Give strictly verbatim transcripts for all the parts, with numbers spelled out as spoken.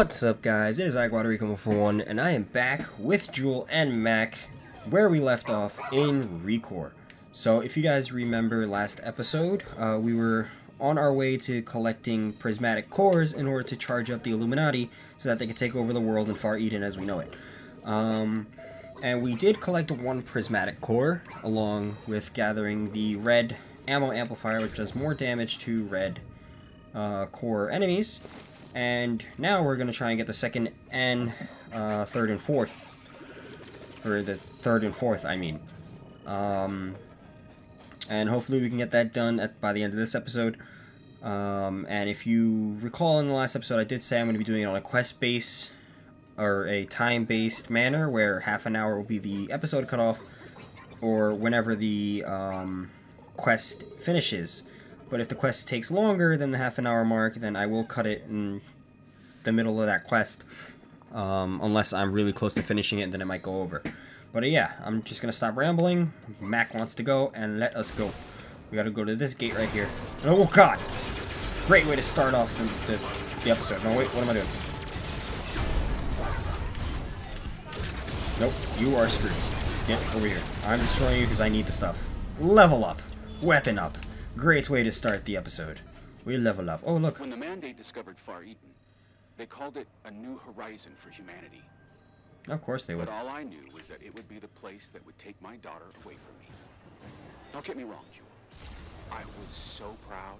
What's up, guys? It is I, GuataRican one forty-one, and I am back with Joule and Mac, where we left off in ReCore. So, if you guys remember last episode, uh, we were on our way to collecting prismatic cores in order to charge up the Illuminati so that they could take over the world in Far Eden as we know it. Um, and we did collect one prismatic core, along with gathering the red ammo amplifier, which does more damage to red uh, core enemies. And now we're going to try and get the second and uh, third and fourth. Or the third and fourth, I mean. Um, and hopefully we can get that done at, by the end of this episode. Um, and if you recall in the last episode, I did say I'm going to be doing it on a quest base, or a time-based manner, where half an hour will be the episode cutoff, or whenever the um, quest finishes. But if the quest takes longer than the half an hour mark, then I will cut it in the middle of that quest. Um, unless I'm really close to finishing it, and then it might go over. But uh, yeah, I'm just going to stop rambling. Mac wants to go, and let us go. We got to go to this gate right here. Oh, God! Great way to start off the, the, the episode. No, wait, what am I doing? Nope, you are screwed. Get over here. I'm destroying you because I need the stuff. Level up. Weapon up. Great way to start the episode. We level up. Oh, look. When the Mandate discovered Far Eden, they called it a new horizon for humanity. Of course they would. But all I knew was that it would be the place that would take my daughter away from me. Don't get me wrong, Joule. I was so proud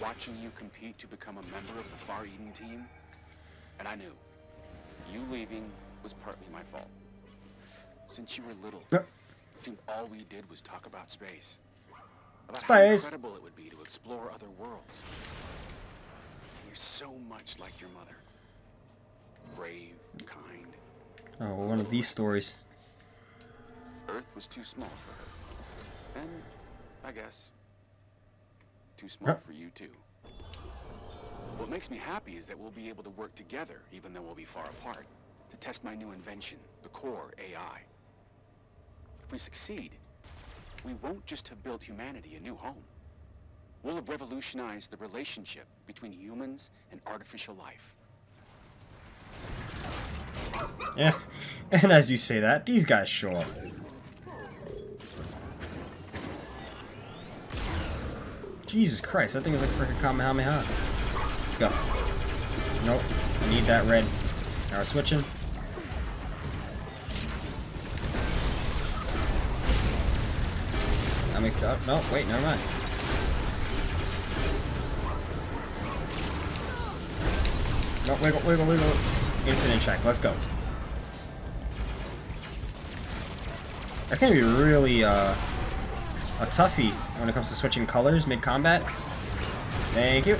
watching you compete to become a member of the Far Eden team. And I knew you leaving was partly my fault. Since you were little, it seemed all we did was talk about space. About how incredible it would be to explore other worlds. You're so much like your mother. Brave, kind. Oh, one of these stories. Earth was too small for her. And, I guess, too small huh. for you too. What makes me happy is that we'll be able to work together, even though we'll be far apart, to test my new invention, the Core A I. If we succeed, we won't just have built humanity a new home. We'll have revolutionized the relationship between humans and artificial life. Yeah, and as you say that, these guys show up. Jesus Christ, that thing is like freaking Kamehameha. Let's go. Nope, I need that red. Now we're switching. Oh, no, wait, never mind. No, wiggle, wiggle, wiggle. Incident check, let's go. That's gonna be really uh, a toughie when it comes to switching colors mid-combat. Thank you.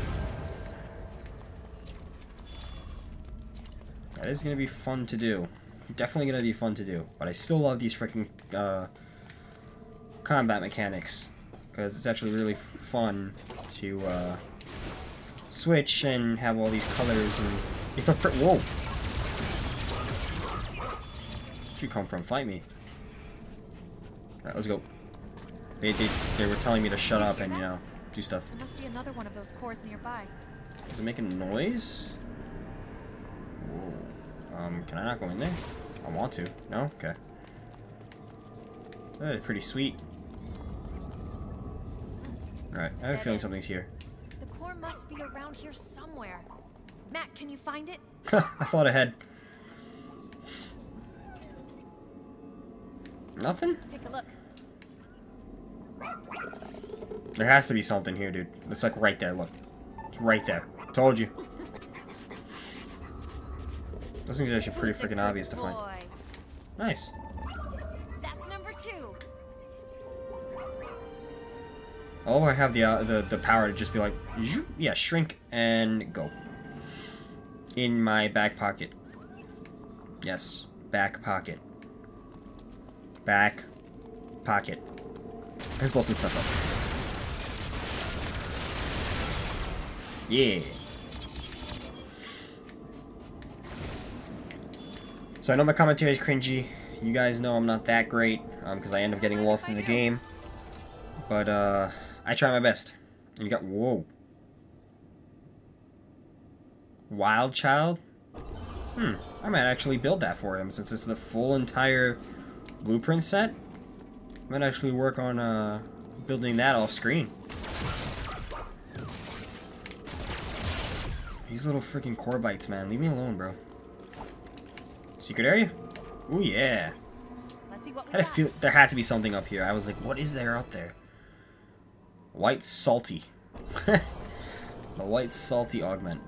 That is gonna be fun to do. Definitely gonna be fun to do. But I still love these freaking... Uh, combat mechanics, because it's actually really fun to uh, switch and have all these colors. And if a whoa, where'd you come from? Fight me! All right, let's go. They they they were telling me to shut up and you know do stuff. There must be another one of those cores nearby. Is it making noise? Whoa. Um, can I not go in there? I want to. No, okay. Uh, pretty sweet. Alright, I have a feeling something's here. The core must be around here somewhere. Matt, can you find it? I thought I had. Nothing? Take a look. There has to be something here, dude. It's like right there, look. It's right there. Told you. Those things are actually pretty freaking obvious to find. Nice. Two. Oh, I have the, uh, the the power to just be like, zoop, yeah, shrink and go. In my back pocket. Yes, back pocket. Back pocket. Let's blow some stuff up. Yeah. So I know my commentary is cringy. You guys know I'm not that great, because um, I end up getting lost in the game. But, uh, I try my best. And you got, whoa. Wild Child? Hmm. I might actually build that for him, since it's the full entire blueprint set. I might actually work on uh, building that off screen. These little freaking core bites, man. Leave me alone, bro. Secret area? Ooh, yeah. Let's see what we had a feel there had to be something up here. I was like, what is there up there? White salty. The white salty augment.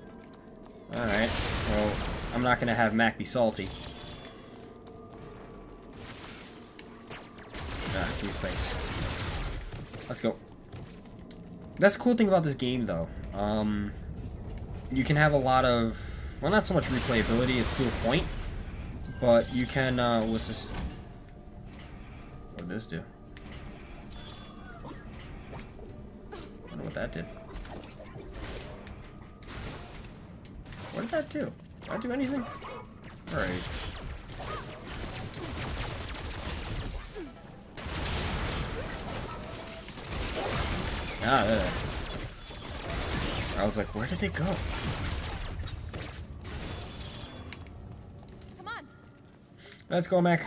Alright. Well, I'm not going to have Mac be salty. Ah, these things. Let's go. That's the cool thing about this game, though. Um... You can have a lot of, well, not so much replayability, it's to a point, but you can, uh, what's this? What did this do? I don't know what that did. What did that do? Did that do anything? Alright. Ah, there, there. I was like, where did they go? Come on. Let's go, Mac.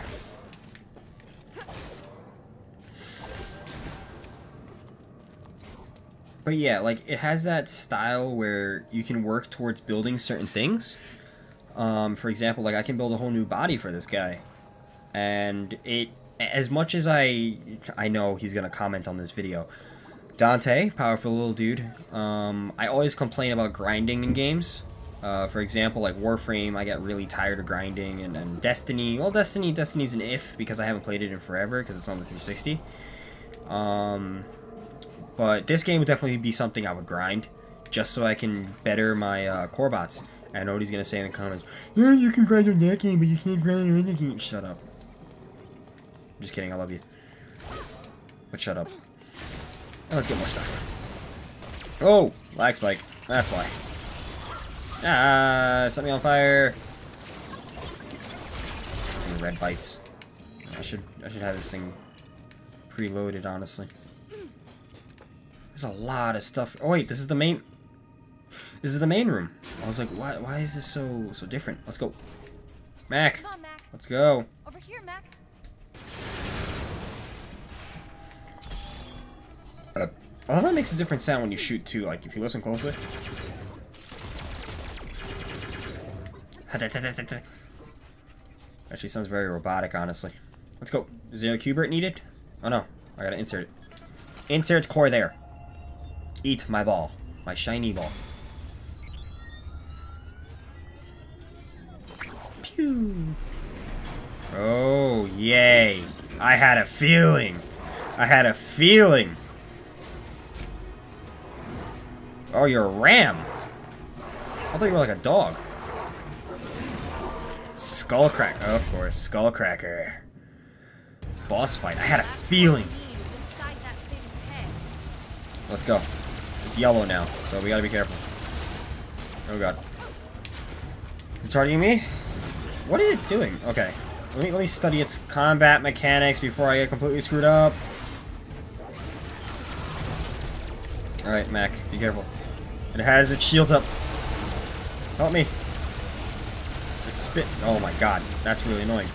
But yeah, like, it has that style where you can work towards building certain things. Um, for example, like, I can build a whole new body for this guy. And it, as much as I, I know he's gonna comment on this video, Dante, powerful little dude. Um, I always complain about grinding in games. Uh, for example, like Warframe, I got really tired of grinding, and, and Destiny. Well, Destiny, Destiny's an if because I haven't played it in forever because it's on the three sixty. Um, but this game would definitely be something I would grind just so I can better my uh, core bots. I know what he's gonna say in the comments. Yeah, you can grind on that game, but you can't grind on any game. Shut up. Just kidding. I love you. But shut up. Let's get more stuff. Oh! Lag spike. That's why. Ah! Set me on fire! And red bites. I should I should have this thing preloaded, honestly. There's a lot of stuff. Oh wait, this is the main... This is the main room. I was like, why, why is this so so different? Let's go. Mac! Come on, Mac. Let's go. Over here, Mac. I love how it makes a different sound when you shoot, too. Like, if you listen closely. Actually, sounds very robotic, honestly. Let's go. Is there a Q-Bert needed? Oh, no. I gotta insert it. Insert core there. Eat my ball. My shiny ball. Pew. Oh, yay. I had a feeling. I had a feeling. Oh, you're a ram. I thought you were like a dog. Skullcracker. Oh, of course. Skullcracker. Boss fight. I had a feeling. Let's go. It's yellow now, so we gotta be careful. Oh, God. Is it targeting me? What is it doing? Okay. Let me, let me study its combat mechanics before I get completely screwed up. Alright, Mac. Be careful. It has its shields up. Help me. It's spit. Oh my god. That's really annoying.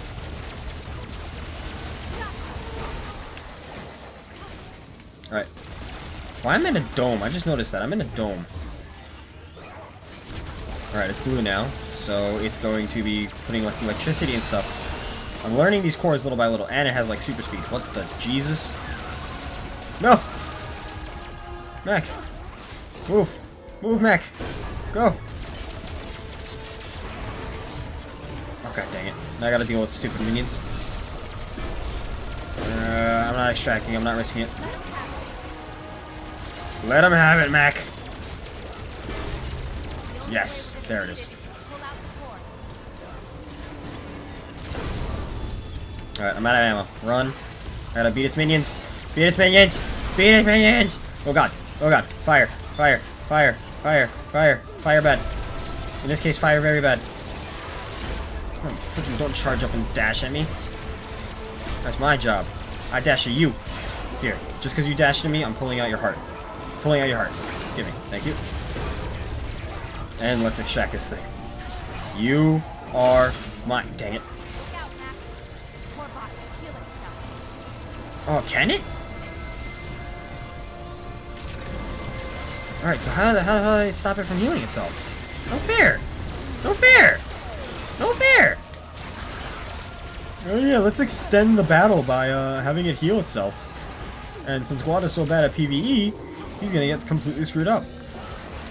Alright. Why am I in a dome? I just noticed that. I'm in a dome. Alright, it's blue now. So it's going to be putting like electricity and stuff. I'm learning these cores little by little. And it has like super speed. What the Jesus? No! Mac! Move! Move, Mac! Go! Oh, god dang it. Now I gotta deal with stupid minions. Uh, I'm not extracting, I'm not risking it. Let him have it, Mac! Yes! There it is. Alright, I'm out of ammo. Run. I gotta beat its minions! Beat its minions! Beat its minions! Oh god! Oh god, fire, fire, fire, fire, fire, fire bad. In this case, fire very bad. Oh, freaking don't charge up and dash at me. That's my job. I dash at you. Here, just because you dashed at me, I'm pulling out your heart. Pulling out your heart. Give me, thank you. And let's extract this thing. You are mine. Dang it. Oh, can it? Alright, so how the hell do I stop it from healing itself? No fair! No fair! No fair! Oh yeah, let's extend the battle by uh, having it heal itself. And since Guata's so bad at PvE, he's gonna get completely screwed up.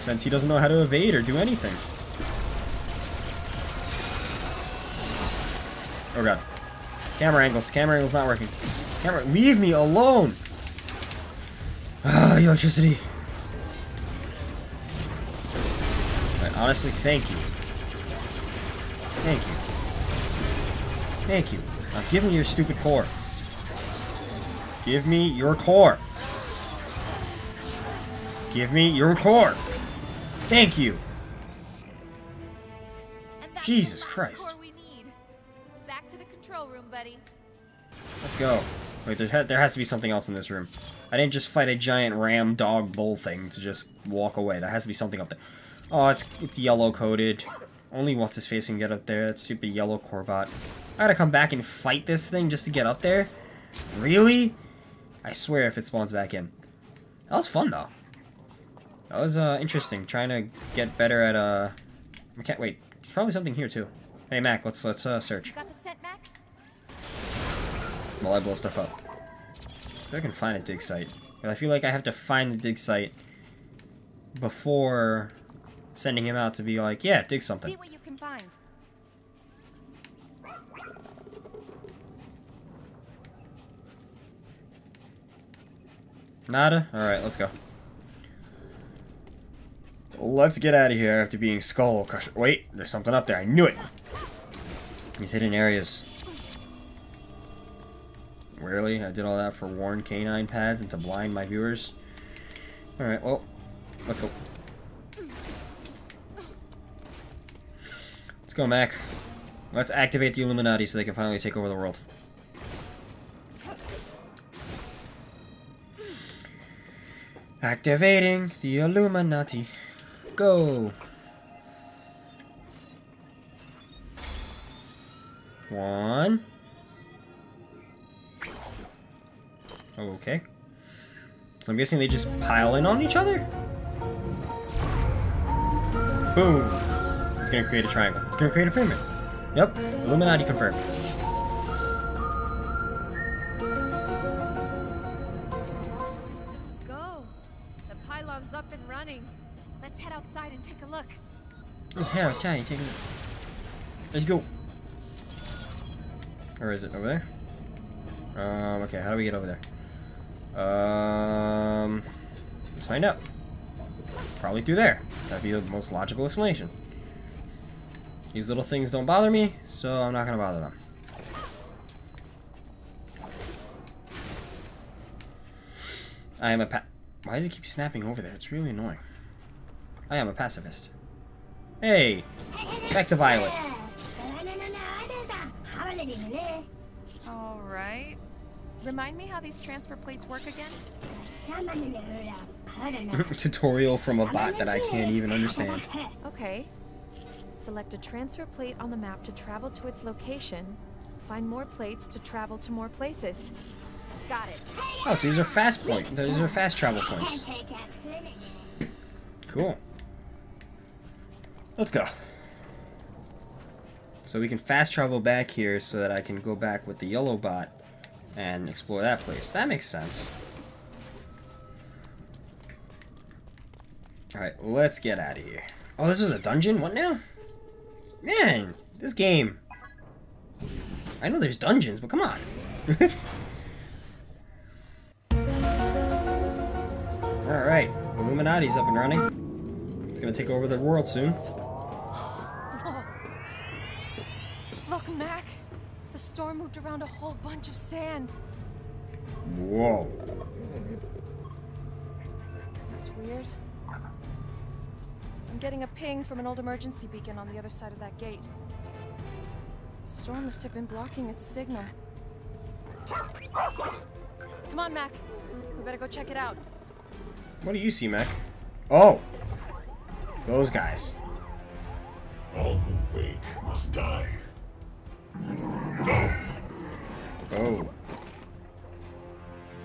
Since he doesn't know how to evade or do anything. Oh god. Camera angles. Camera angles not working. Camera, leave me alone! Ah, electricity. But honestly, thank you. Thank you. Thank you. Now give me your stupid core. Give me your core. Give me your core. Thank you. Jesus Christ. Back to the control room, buddy. Let's go. Wait, there, ha there has to be something else in this room. I didn't just fight a giant ram dog bull thing to just walk away. There has to be something up there. Oh, it's, it's yellow coded. Only What's-His-Face can get up there. That stupid yellow Corvat. I gotta come back and fight this thing just to get up there? Really? I swear if it spawns back in. That was fun, though. That was, uh, interesting. Trying to get better at, uh... I can't wait. There's probably something here, too. Hey, Mac, let's, let's, uh, search. You got the scent, Mac? While I blow stuff up. So I can find a dig site. I feel like I have to find the dig site before sending him out to be like, yeah, dig something. See what you can find. Nada? Alright, let's go. Let's get out of here after being Skullcracker. Wait, there's something up there. I knew it! These hidden areas. Really? I did all that for worn canine pads and to blind my viewers? Alright, well, let's go. Let's go, Mac. Let's activate the Illuminati so they can finally take over the world. Activating the Illuminati. Go! One. Okay. So I'm guessing they just pile in on each other? Boom! It's gonna create a triangle. It's gonna create a pyramid. Yep. Illuminati confirmed. Yeah, shiny, take a look. Let's go. Where is it? Over there? Um, okay, how do we get over there? Um, let's find out. Probably through there. That'd be the most logical explanation. These little things don't bother me, so I'm not gonna bother them. I am a pa- Why does it keep snapping over there? It's really annoying. I am a pacifist. Hey, back to Violet. All right. Remind me how these transfer plates work again. Tutorial from a bot that I can't even understand. Okay. Select a transfer plate on the map to travel to its location. Find more plates to travel to more places. Got it. Oh, so these are fast points. These are fast travel points. Cool. Let's go. So we can fast travel back here so that I can go back with the yellow bot and explore that place. That makes sense. Alright, let's get out of here. Oh, this was a dungeon? What now? Man, this game. I know there's dungeons, but come on. Alright, Illuminati's up and running. It's gonna take over the world soon. Look, Mac! The storm moved around a whole bunch of sand. Whoa. That's weird. I'm getting a ping from an old emergency beacon on the other side of that gate. The storm must have been blocking its signal. Come on, Mac. We better go check it out. What do you see, Mac? Oh! Those guys. Oh. we must die. Go. Oh.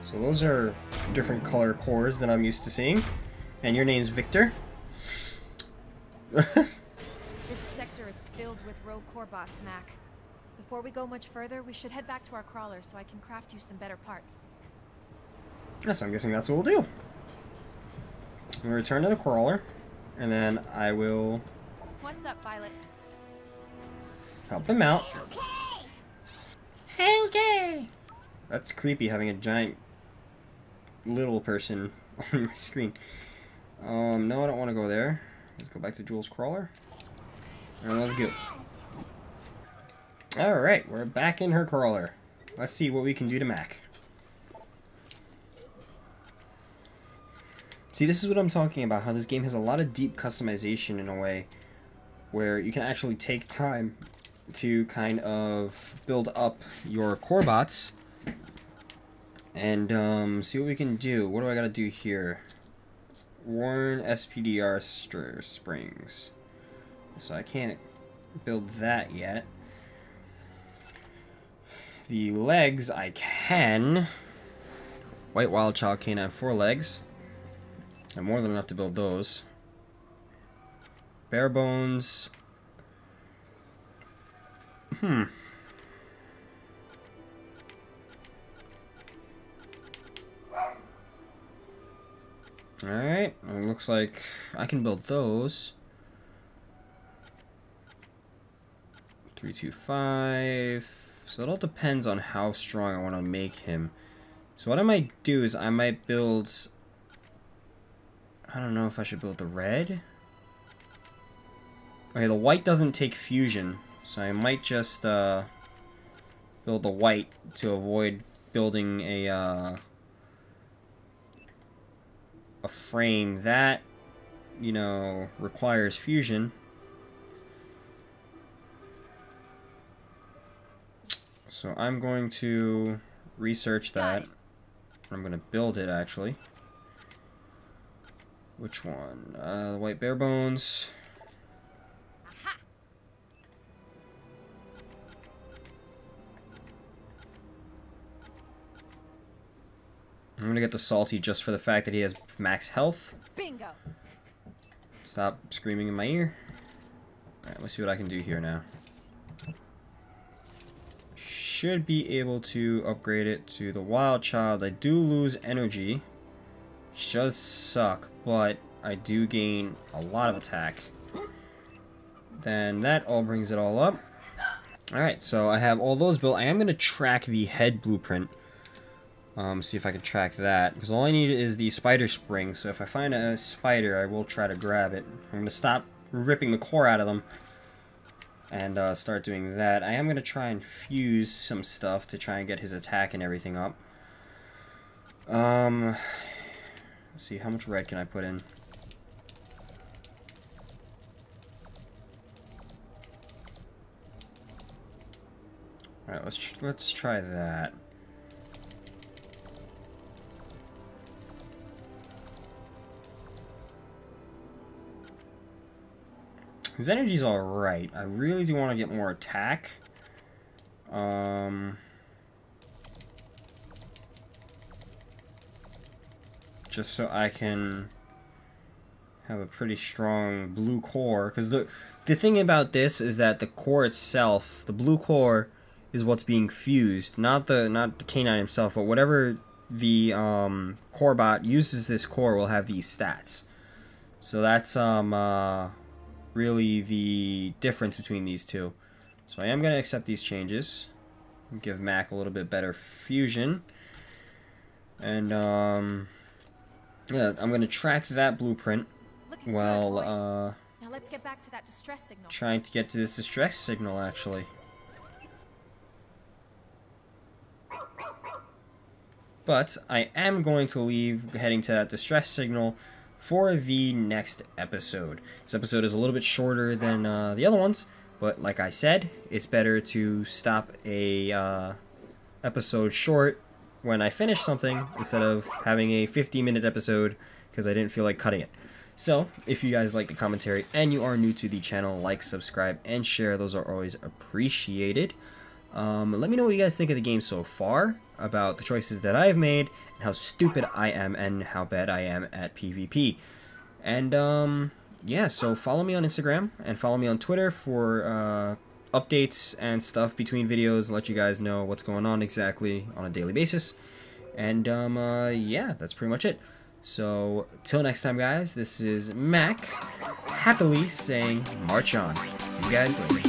So those are different color cores than I'm used to seeing. And your name's Victor. This sector is filled with rogue core bots, Mac. Before we go much further, we should head back to our crawler so I can craft you some better parts. Yes, I'm guessing that's what we'll do. We'll return to the crawler, and then I will... What's up, Violet? Help him out. Okay. Okay. That's creepy, having a giant little person on my screen. Um, no, I don't want to go there. Let's go back to Joule's crawler. And let's go. Alright, we're back in her crawler. Let's see what we can do to Mac. See, this is what I'm talking about, how this game has a lot of deep customization in a way where you can actually take time to kind of build up your core bots and um, see what we can do. What do I gotta do here? Warn S P D R stir springs. So I can't build that yet. The legs I can. White wild child canine forelegs. I'm more than enough to build those. Bare bones. Hmm. Alright, it looks like I can build those. Three, two, five. So it all depends on how strong I want to make him. So what I might do is I might build... I don't know if I should build the red. Okay, the white doesn't take fusion. So I might just uh, build the white to avoid building a, uh, a frame that, you know, requires fusion. So I'm going to research that. I'm going to build it, actually. Which one? Uh, the white bare bones. Aha. I'm going to get the salty just for the fact that he has max health. Bingo. Stop screaming in my ear. Alright, let's see what I can do here now. Should be able to upgrade it to the wild child. I do lose energy, which does suck, but I do gain a lot of attack. Then that all brings it all up. Alright, so I have all those built. I am going to track the head blueprint. Um, see if I can track that, because all I need is the spider spring, so if I find a spider I will try to grab it. I'm going to stop ripping the core out of them and uh, start doing that. I am going to try and fuse some stuff to try and get his attack and everything up. Um, let's see, how much red can I put in? Alright, let's, tr let's try that. His energy's alright. I really do want to get more attack. Um, just so I can have a pretty strong blue core. Because the, the thing about this is that the core itself, the blue core, is what's being fused. Not the, not the canine himself, but whatever the um, core bot uses this core will have these stats. So that's... um. Uh, really the difference between these two. So I am going to accept these changes. Give Mac a little bit better fusion. And um yeah, I'm going to track that blueprint while uh now let's get back to that distress signal. Trying to get to this distress signal actually. But I am going to leave heading to that distress signal for the next episode. This episode is a little bit shorter than uh, the other ones, but like I said, it's better to stop a uh, episode short when I finish something instead of having a fifty minute episode because I didn't feel like cutting it. So if you guys like the commentary and you are new to the channel, like, subscribe, and share. Those are always appreciated. Um, let me know what you guys think of the game so far, about the choices that I've made, and how stupid I am, and how bad I am at PvP. And um, yeah, so follow me on Instagram and follow me on Twitter for uh, updates and stuff between videos, and let you guys know what's going on exactly on a daily basis. And um, uh, yeah, that's pretty much it. So till next time, guys, this is Mac happily saying march on. See you guys later.